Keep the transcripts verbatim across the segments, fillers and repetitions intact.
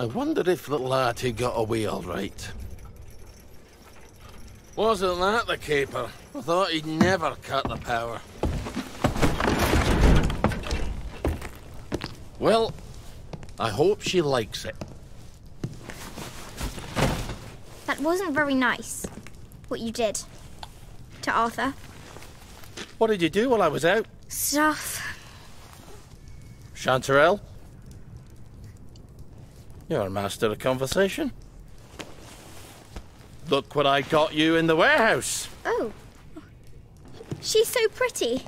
I wonder if the laddie got away all right. Wasn't that the caper? I thought he'd never cut the power. Well, I hope she likes it. That wasn't very nice, what you did to Arthur. What did you do while I was out? Stuff. Chanterelle? You're a master of conversation. Look what I got you in the warehouse. Oh. She's so pretty.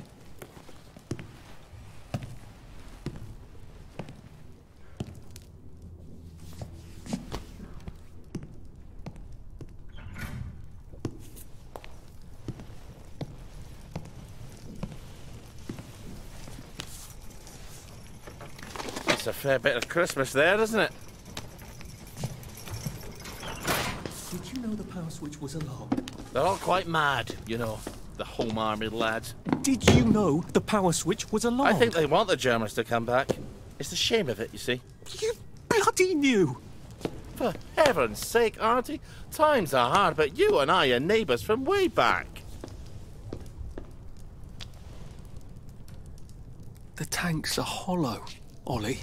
It's a fair bit of Christmas there, isn't it? Did you know the power switch was alarmed? They're all quite mad, you know, the Home Army lads. Did you know the power switch was alarmed? I think they want the Germans to come back. It's the shame of it, you see. You bloody knew! For heaven's sake, Artie, times are hard, but you and I are neighbours from way back. The tanks are hollow, Ollie.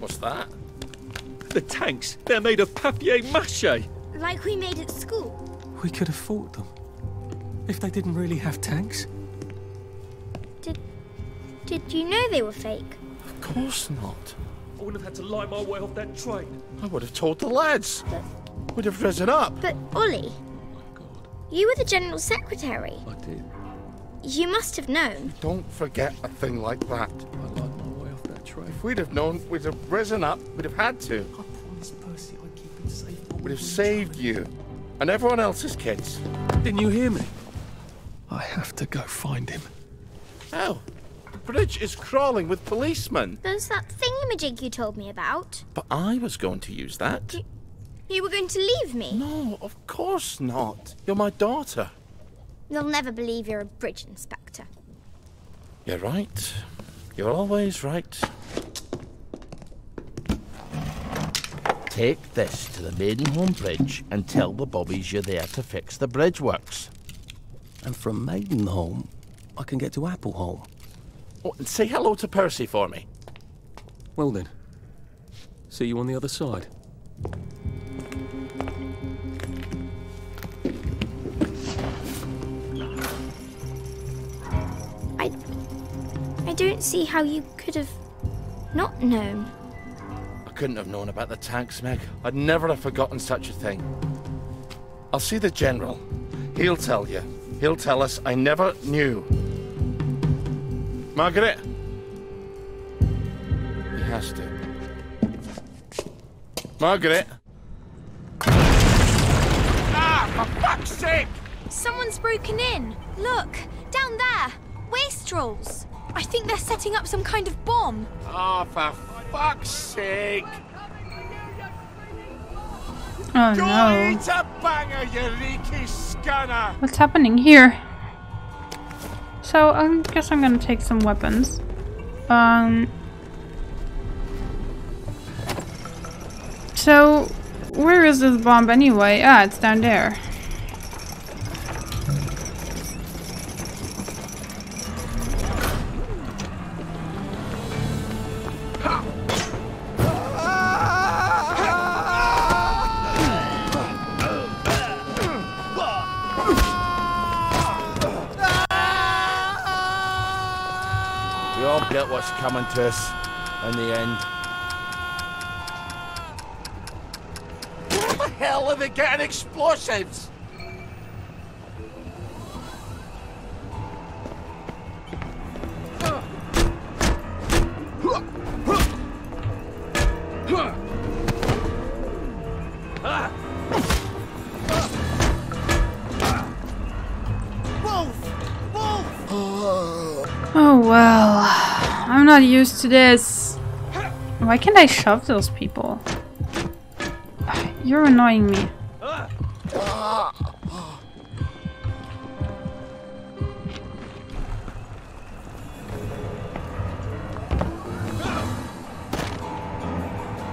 What's that? The tanks, they're made of papier-mâché. Like we made at school. We could have fought them. If they didn't really have tanks. Did... did you know they were fake? Of course not. I wouldn't have had to lie my way off that train. I would have told the lads. But... we'd have risen up. But, Ollie... oh my God. You were the General Secretary. I did. You must have known. Don't forget a thing like that. I lied my way off that train. If we'd have known, we'd have risen up, we'd have had to. I promise, Percy, I'd keep him safe. We'd have saved you and everyone else's kids. Didn't you hear me? I have to go find him. Oh, the bridge is crawling with policemen. There's that thingamajig you told me about. But I was going to use that. You, you were going to leave me? No, of course not. You're my daughter. They'll never believe you're a bridge inspector. You're right. You're always right. Take this to the Maidenhome Bridge and tell the bobbies you're there to fix the bridge works. And from Maidenhome, I can get to Appleholme. Oh, and say hello to Percy for me. Well then. See you on the other side. I don't see how you could have not known. I couldn't have known about the tanks, Meg. I'd never have forgotten such a thing. I'll see the General. He'll tell you. He'll tell us I never knew. Margaret! He has to. Margaret! Ah, for fuck's sake! Someone's broken in. Look, down there. Wastrels. I think they're setting up some kind of bomb. Oh, for fuck's sake! Oh no! What's happening here? So I guess I'm gonna take some weapons. Um. So where is this bomb anyway? Ah, it's down there. What's coming to us in the end. Where the hell are they getting explosives? Oh well. I'm not used to this. Why can't I shove those people? You're annoying me.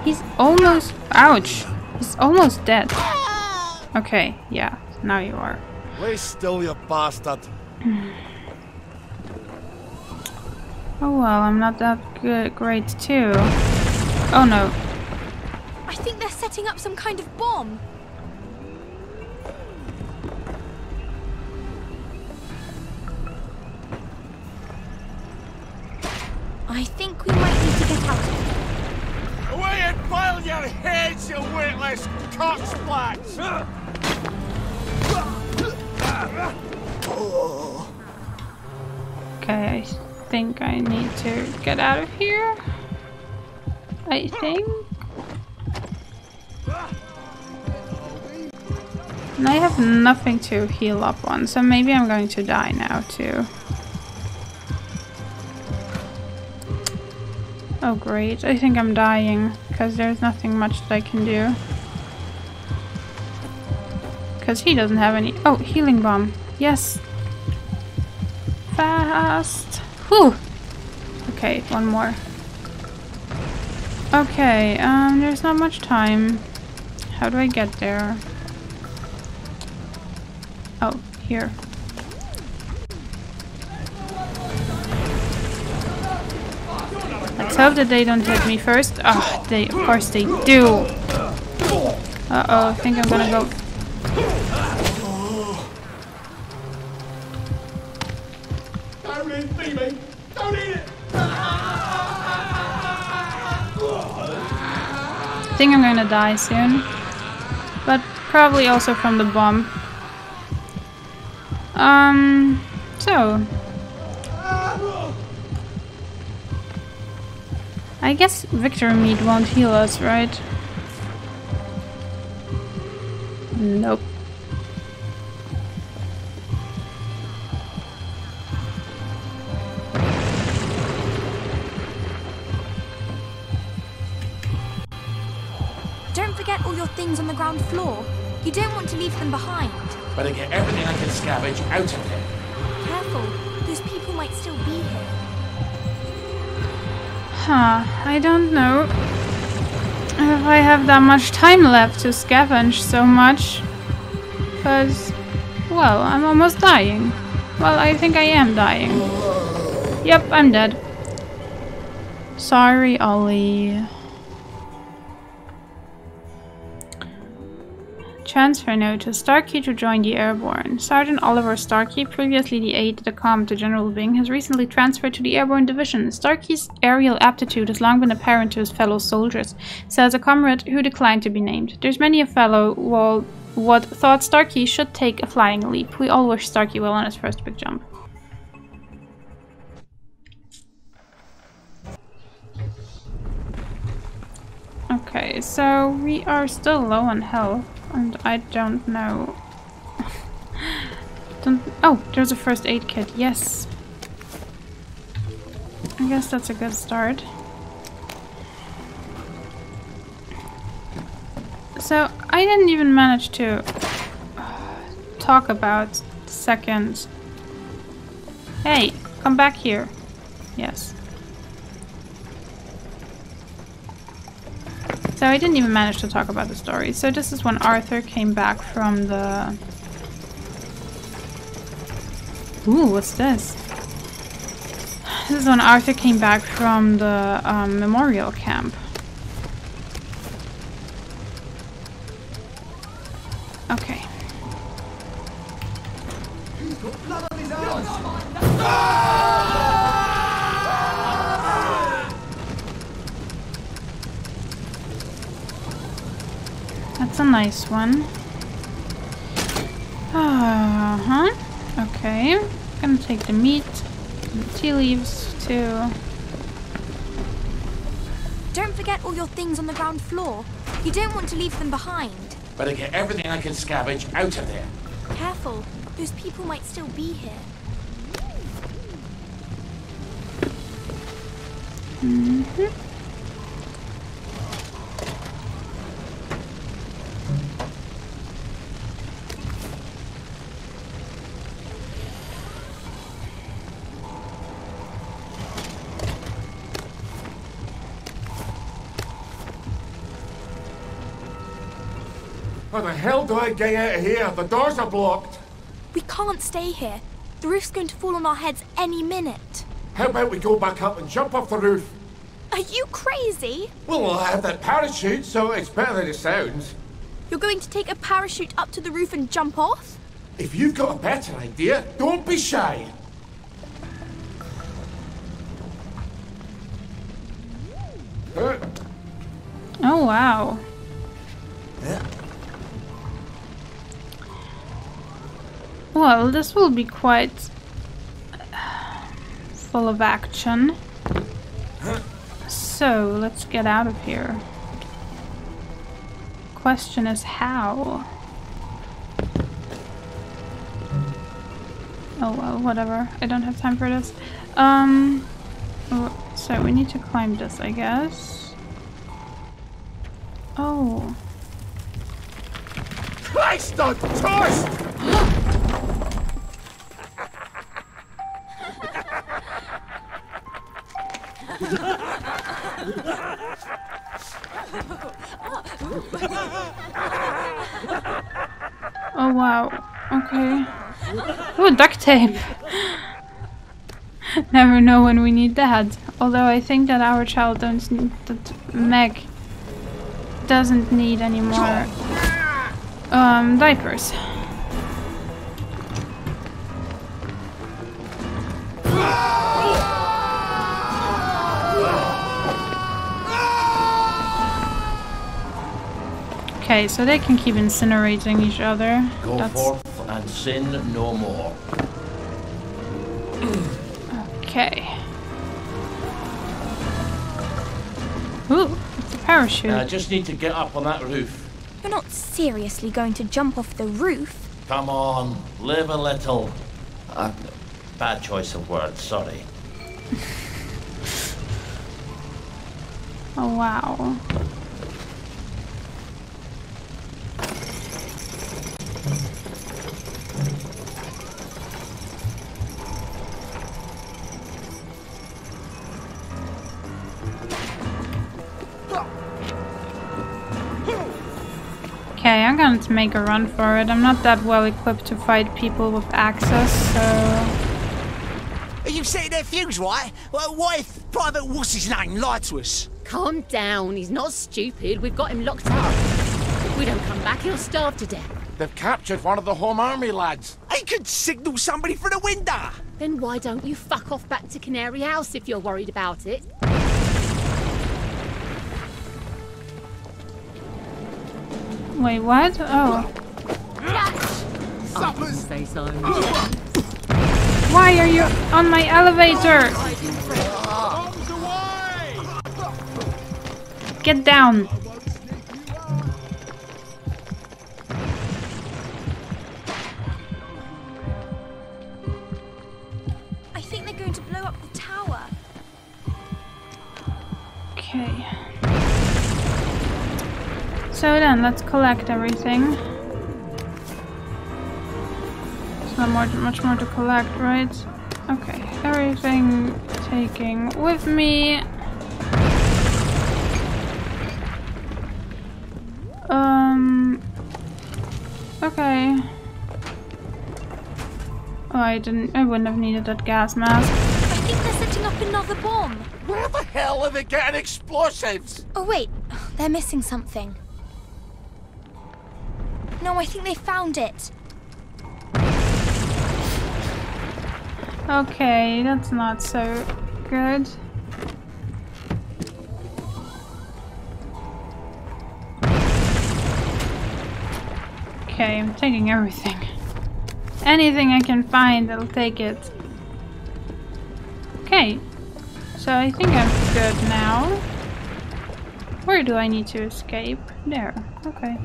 He's almost... Ouch! He's almost dead. Okay, yeah. Now you are. Lay still, you bastard. Oh well, I'm not that good, great too. Oh no. I think they're setting up some kind of bomb. I think we might need to get out of here. Away and pile your heads, you weightless cocksplats! Okay, I think I need to get out of here. I think. And I have nothing to heal up on, so maybe I'm going to die now too. Oh great, I think I'm dying, because there's nothing much that I can do. Because he doesn't have any... Oh, healing bomb. Yes. Fast. Whew. Okay, one more. Okay, um, there's not much time. How do I get there? Oh, here. Let's hope that they don't hit me first. Oh, they, of course they do. Uh-oh, I think I'm gonna go... I think I'm gonna die soon. But probably also from the bomb. Um, so... I guess Victor Mead won't heal us, right? Nope. Don't forget all your things on the ground floor. You don't want to leave them behind. Better get everything I can scavenge out of here. Careful, those people might still be here. Huh, I don't know if I have that much time left to scavenge so much. Because, well, I'm almost dying. Well, I think I am dying. Yep, I'm dead. Sorry, Ollie. Transfer note to Starkey to join the Airborne. Sergeant Oliver Starkey, previously the aide-de-camp to General Bing, has recently transferred to the Airborne Division. Starkey's aerial aptitude has long been apparent to his fellow soldiers, says a comrade who declined to be named. There's many a fellow who what thought Starkey should take a flying leap. We all wish Starkey well on his first big jump. Okay, so we are still low on health. And I don't know. don't, oh, there's a first aid kit. Yes. I guess that's a good start. So I didn't even manage to uh, talk about the second. Hey, come back here. Yes. So I didn't even manage to talk about the story. So this is when Arthur came back from the... Ooh, what's this? This is when Arthur came back from the um, memorial camp. Okay. That's a nice one. Uh-huh. Okay. I'm gonna take the meat and the tea leaves too. Don't forget all your things on the ground floor. You don't want to leave them behind. Better get everything I can scavenge out of there. Careful. Those people might still be here. Mm-hmm. How the hell do I get out of here? The doors are blocked. We can't stay here. The roof's going to fall on our heads any minute. How about we go back up and jump off the roof? Are you crazy? Well, I have that parachute, so it's better than it sounds. You're going to take a parachute up to the roof and jump off? If you've got a better idea, don't be shy. Oh, wow. Well, this will be quite full of action. So, let's get out of here. Question is how? Oh, well, whatever. I don't have time for this. Um, so we need to climb this, I guess. Oh. Christ on toast! Oh wow, okay. Oh, duct tape! Never know when we need that. Although I think that our child don't need that. Meg doesn't need any more um, diapers. Okay, so they can keep incinerating each other. Go That's forth and sin no more. Okay. Ooh, it's a parachute. I just need to get up on that roof. You're not seriously going to jump off the roof? Come on, live a little. Uh, bad choice of words, sorry. Oh, wow. Okay, I'm going to make a run for it. I'm not that well equipped to fight people with axes, so... You've seen their fuse, right? Well, what if Private What's His Name lied to us? Calm down, he's not stupid. We've got him locked up. If we don't come back, he'll starve to death. They've captured one of the Home Army lads. He could signal somebody from the window. Then why don't you fuck off back to Canary House if you're worried about it? Wait, what? Oh. I didn't say so. Why are you on my elevator? Get down. I think they're going to blow up the tower. Okay. So then, let's collect everything. There's not more, much more to collect, right? Okay, everything taking with me. Um. Okay. Oh, I didn't. I wouldn't have needed that gas mask. I think they're setting up another bomb. Where the hell are they getting explosives? Oh wait, they're missing something. No, I think they found it. Okay, that's not so good. Okay, I'm taking everything. Anything I can find, I'll take it. Okay, so I think I'm good now. Where do I need to escape? There, okay.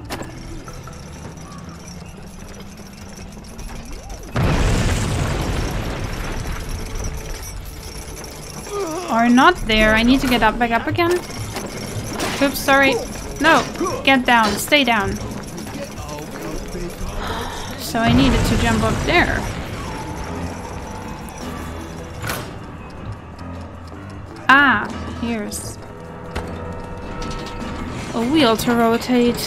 Or not there. I need to get up, back up again. Oops, sorry. No, get down. Stay down. So I needed to jump up there. Ah, here's a wheel to rotate.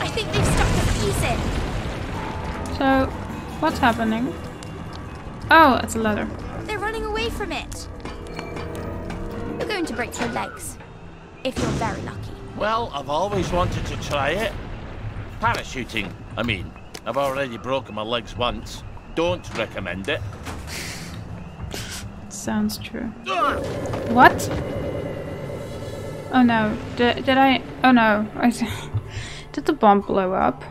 I think they've stuck. it? So, what's happening? Oh, it's a ladder. They're running away from it. You're going to break your legs. If you're very lucky. Well, I've always wanted to try it. Parachuting, I mean. I've already broken my legs once. Don't recommend it. Sounds true. Uh! What? Oh no. Did, did I... Oh no. Did the bomb blow up?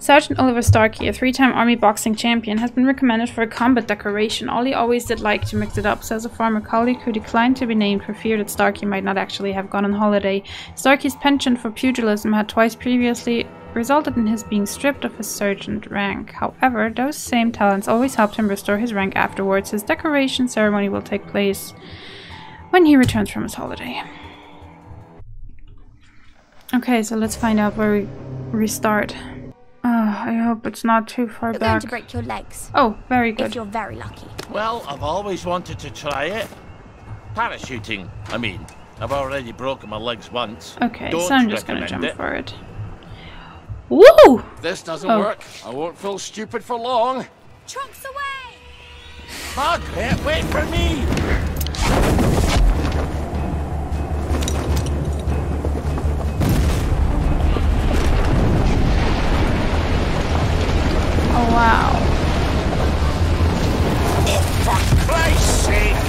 Sergeant Oliver Starkey, a three-time army boxing champion, has been recommended for a combat decoration. Ollie always did like to mix it up, says a former colleague who declined to be named for fear that Starkey might not actually have gone on holiday. Starkey's penchant for pugilism had twice previously resulted in his being stripped of his sergeant rank. However, those same talents always helped him restore his rank afterwards. His decoration ceremony will take place when he returns from his holiday. Okay, so let's find out where we restart. Oh, I hope it's not too far you're back. You're going to break your legs. Oh, very good. If you're very lucky. Well, I've always wanted to try it. Parachuting, I mean. I've already broken my legs once. Okay, Don't so I'm just gonna jump it. for it. Woo! This doesn't oh. work. I won't feel stupid for long. Trunks away! Margaret, wait for me! Oh, wow. For Christ's sake!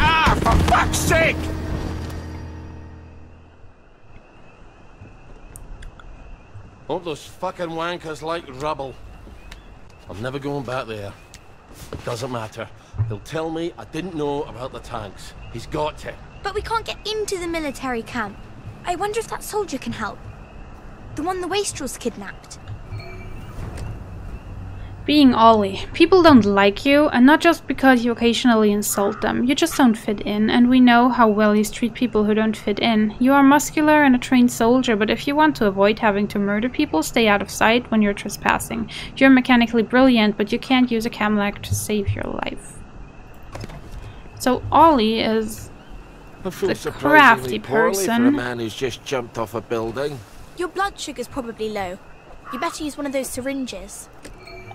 Ah, for fuck's sake! Hope those fucking wankers like rubble. I'm never going back there. It doesn't matter. They'll tell me I didn't know about the tanks. He's got to. But we can't get into the military camp. I wonder if that soldier can help. The one the wastrels kidnapped. Being Ollie. People don't like you, and not just because you occasionally insult them. You just don't fit in, and we know how well you treat people who don't fit in. You are muscular and a trained soldier, but if you want to avoid having to murder people, stay out of sight when you're trespassing. You're mechanically brilliant, but you can't use a camlac to save your life. So Ollie is a crafty person. For a man who's just jumped off a building. Your blood sugar's probably low. You better use one of those syringes.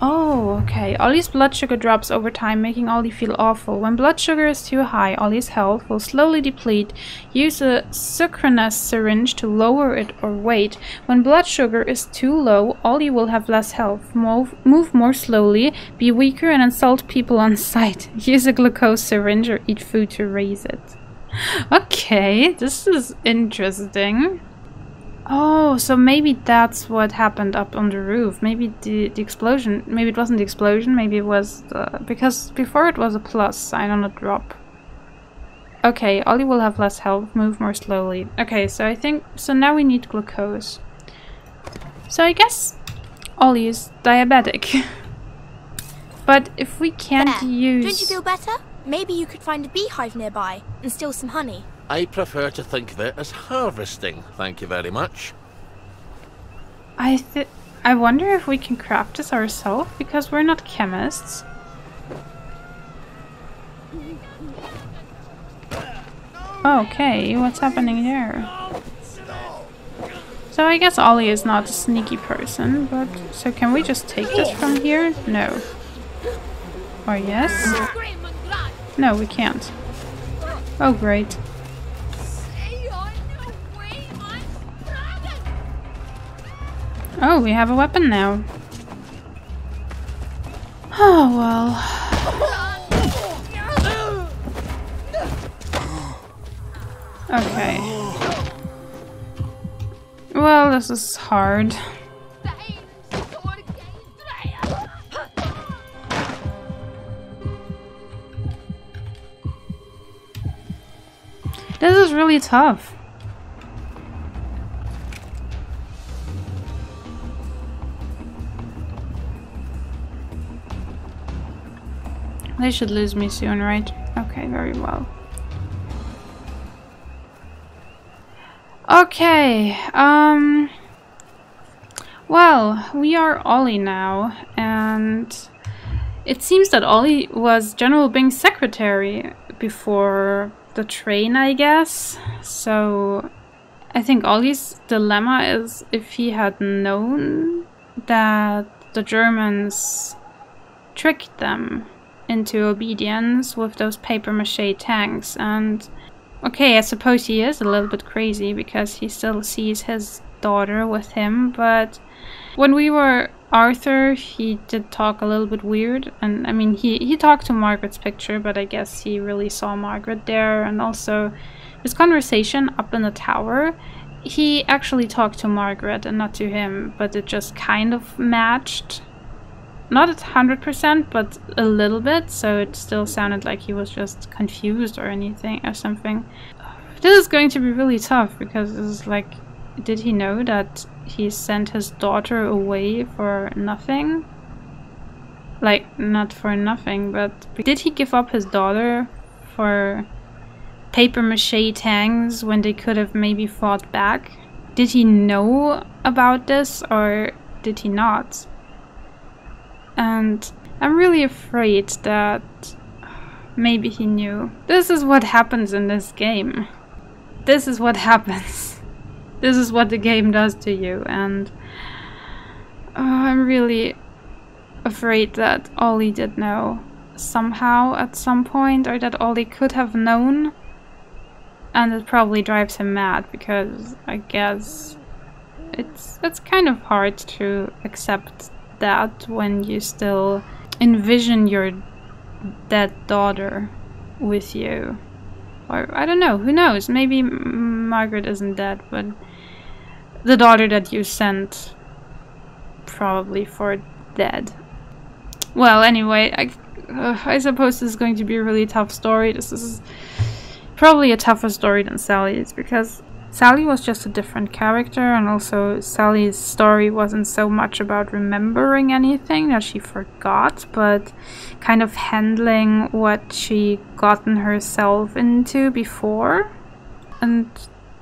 Oh, okay. Ollie's blood sugar drops over time, making Ollie feel awful. When blood sugar is too high, Ollie's health will slowly deplete. Use a Sucronus syringe to lower it or wait. When blood sugar is too low, Ollie will have less health. Move, move more slowly, be weaker and insult people on sight. Use a glucose syringe or eat food to raise it. Okay, this is interesting. Oh, so maybe that's what happened up on the roof. Maybe the, the explosion, maybe it wasn't the explosion, maybe it was the, because before it was a plus sign on a drop. Okay, Ollie will have less health, move more slowly. Okay, so I think, so now we need glucose. So I guess Ollie is diabetic. But if we can't there. use... Don't you feel better? Maybe you could find a beehive nearby and steal some honey. I prefer to think of it as harvesting, thank you very much. I th I wonder if we can craft this ourselves, because we're not chemists. Okay, what's happening here? So I guess Ollie is not a sneaky person, but... So can we just take this from here? No. Or yes? No, we can't. Oh, great. Oh, we have a weapon now. Oh, well. Okay. Well, this is hard. This is really tough. They should lose me soon, right? Okay, very well. Okay, um... Well, we are Ollie now, and... It seems that Ollie was General Bing's secretary before the train, I guess. So... I think Ollie's dilemma is if he had known that the Germans tricked them into obedience with those papier-mâché tanks, and okay, I suppose he is a little bit crazy because he still sees his daughter with him, but when we were Arthur, he did talk a little bit weird, and I mean he, he talked to Margaret's picture, but I guess he really saw Margaret there, and also his conversation up in the tower, he actually talked to Margaret and not to him, but it just kind of matched. Not at one hundred percent, but a little bit, so it still sounded like he was just confused or anything or something. This is going to be really tough because it's like, did he know that he sent his daughter away for nothing? Like, not for nothing, but did he give up his daughter for papier-mâché tanks when they could have maybe fought back? Did he know about this or did he not? And I'm really afraid that maybe he knew. This is what happens in this game. This is what happens. This is what the game does to you. And oh, I'm really afraid that Ollie did know somehow at some point, or that Ollie could have known. And it probably drives him mad because I guess it's, it's kind of hard to accept that when you still envision your dead daughter with you. Or I don't know, who knows, maybe Margaret isn't dead, but the daughter that you sent probably for dead. Well, anyway, I, uh, I suppose this is going to be a really tough story. This is probably a tougher story than Sally's, because Sally was just a different character, and also Sally's story wasn't so much about remembering anything that she forgot, but kind of handling what she gotten herself into before. And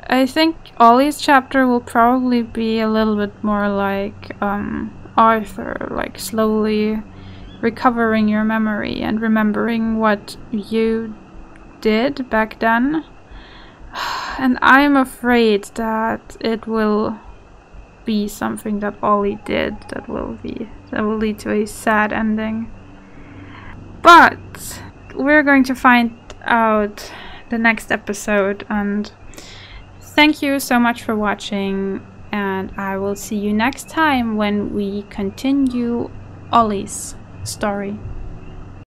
I think Ollie's chapter will probably be a little bit more like um, Arthur, like slowly recovering your memory and remembering what you did back then. And I'm afraid that it will be something that Ollie did that will be that will lead to a sad ending. But we're going to find out the next episode, and thank you so much for watching, and I will see you next time when we continue Ollie's story.